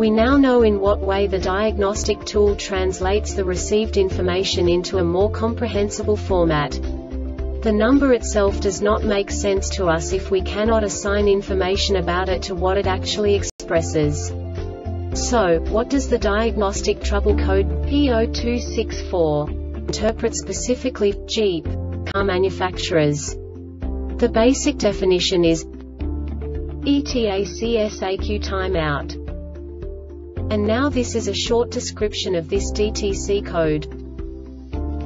We now know in what way the diagnostic tool translates the received information into a more comprehensible format. The number itself does not make sense to us if we cannot assign information about it to what it actually expresses. So, what does the diagnostic trouble code P0264 interpret specifically Jeep car manufacturers? The basic definition is ETACS-ECU timeout. And now this is a short description of this DTC code.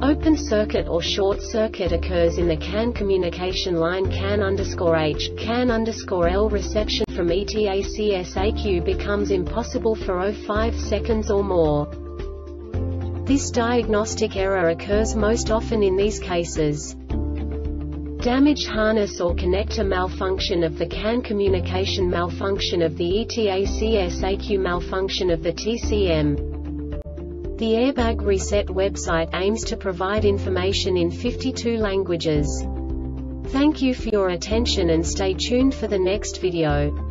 Open circuit or short circuit occurs in the CAN communication line CAN_H, CAN_L. Reception from ETACS-ECU becomes impossible for 0.5 seconds or more. This diagnostic error occurs most often in these cases. Damage harness or connector malfunction of the CAN communication, malfunction of the ETACS-ECU, malfunction of the TCM. The Airbag Reset website aims to provide information in 52 languages. Thank you for your attention and stay tuned for the next video.